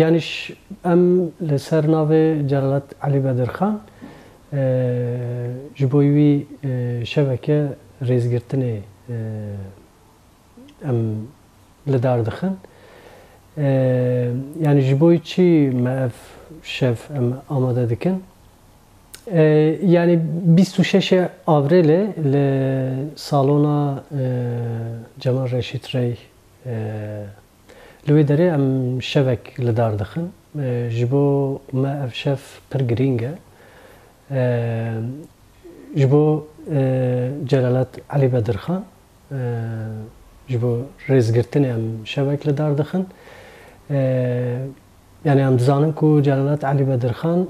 يعني ام لسرناوي جلالة علي بدرخان جبوي شبكه ريزغرتني ام لدار دخن يعني جبوي شي ما شاف ام اماده دكن يعني 26 افريل لصالونا جمال رشيد ري لويدري ام شبك لدار دخن جبو ما شاف برغرينغا جبو جلالة علي بدرخان جبو ريزغرتني ام شبك لدار دخن يعني ام زانن کو جلالة علي بدرخان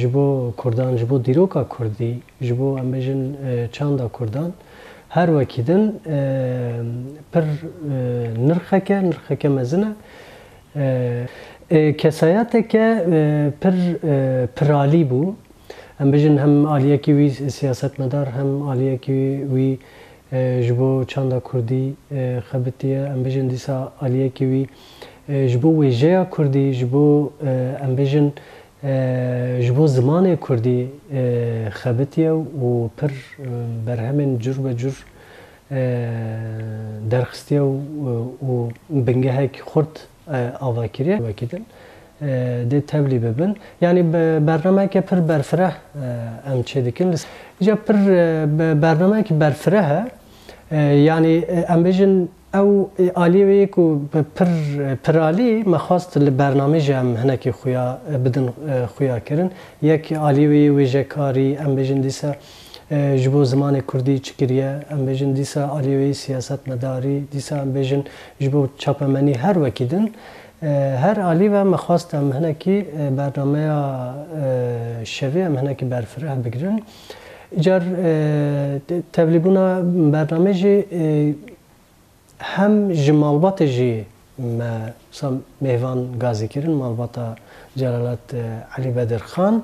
جبو کردان جبو دیروکا کردی جبو ام بجن چاندا کردان هر وکیدن پر نرخه که مزنه کسایاته که پر پرالی بو ام بجن هم عالیه کی وی سیاست مدار هم عالیه کی وی جبو چاندا کردی خبتیه ام بجن دیسا عالیه کی وی جبو وجهه كردي جبو امبيجن جبو زمانه كردي خبتيه و پر برهمن جر و جر درخستيه و بنگهك خرد اواكيري وكيدن دي تبلي ببن يعني برنامه كه پر برفره ام چدكن جا پر برنامه كه برفره يعني امبيجن او عالیه کو پرالی مخواست برنامه هم هنکی خویا بدن خویا کردن یک عالیه ویژکاری ام بجن دیسا جبو زمان کردی چکریه ام بجن دیسا عالیه سیاست مداری دیسا ام بجن جبو چاپمنی هر وکیدن هر عالیه مخواست هم هنکی برنامه شوی هم هنکی برفره بگیرن جر تبلیبونا برنامه هم جمالبات جي ما سام مهوان غازي كيرن مالباتا جلالة علي بدرخان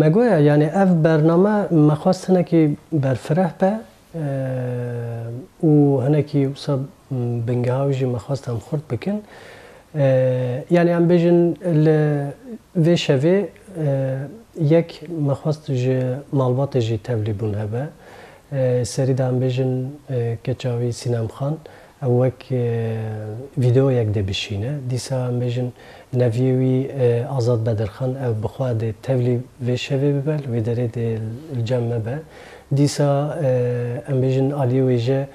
ما قويا يعني اف برنامه ما خواست هناكي برفره با و هناكي وصاب بنجاوجي ما خواست هم خورد بكن يعني ام بيجن في شافي يك ما خواست جي مالبات جي تبليبون هبا سريدا ام بيجن كتشاوي سينام خان اوك فيديو ياك دبشينه ديسا ام بيجن نافيوي آزاد بدرخان او بخوا دي تولي في شفي ببل ويدري دي الجامعه با ديسا ام بيجن علي ويجه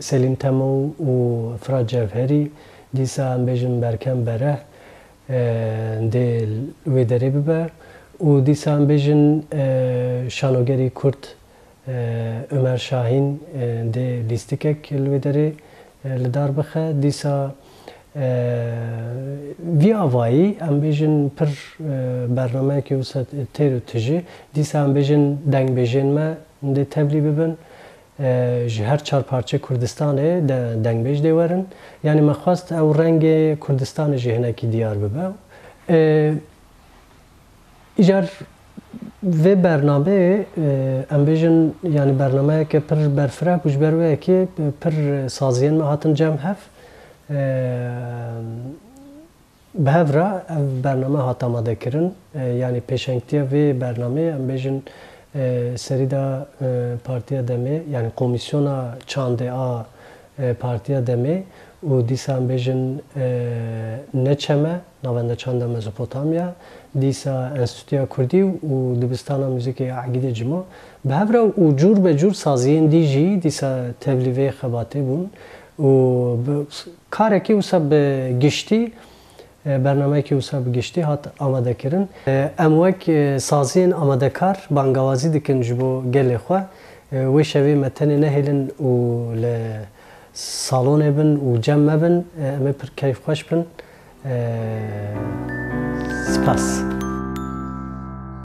سليم تمو وفرج جفهري ديسا ام بيجن بركان بره دي ويدري ببل و دیسا ام بجن شانوگری کرد عمر شاهین ده لیستیکک الودره لدار بخه دیسا وی آوایی ام بجن پر برنامه که وسط تیرو تجی دیسا ام بجن دنگ بجن ما ده تبلی ببن هر چهار پارچه کردستانه دنگ بج دیورن یعنی ما خواست او رنگ کردستان جهنه که دیار ببن ایجار و برنامه امبیشن یعنی برنامه که پر برفره بوش بروه که پر سازیان ما هاتن جمع هف به هفره برنامه هات آماده کرن یعنی پیشنگتیه و برنامه امبیشن سریدا پارتیا دمه یعنی کمیسیونا چانده آ پارتیا دمه و دیسا امبیشن نچمه نوانده چانده مزوپوتامیا دیسا انستیتویا کردی و دبستانا موزیک عقیده جمع به هر و جور به جور سازین دیجی دیسا تبلیغ خباته بون و کاری که وسب گشتی برنامه که وسب گشتی هات آماده کردن امواج سازین آماده کار بانگوازی دکن جبو گل خوا و شوی متنی نهیلن و ل سالن بن و جمع بن اما پر کیف خوش بن Spaß.